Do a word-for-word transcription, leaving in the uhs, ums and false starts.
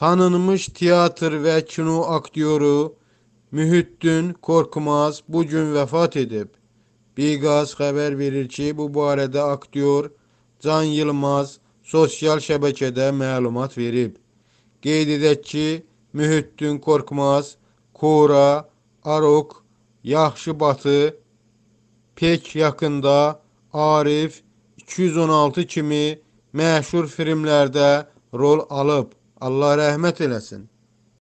Tanınmış tiyatr ve kino aktyoru Mühüttün Korkmaz bugün vəfat edib. Biqaz xəbər verir ki, bu barədə aktyor Can Yılmaz sosial şəbəkədə məlumat verib. Qeyd edək ki, Mühüttün Korkmaz Kura Arok Yaxşı Batı pek yakında Arif iki yüz on altı kimi məşhur filmlərdə rol alıb. Allah rəhmət eləsin.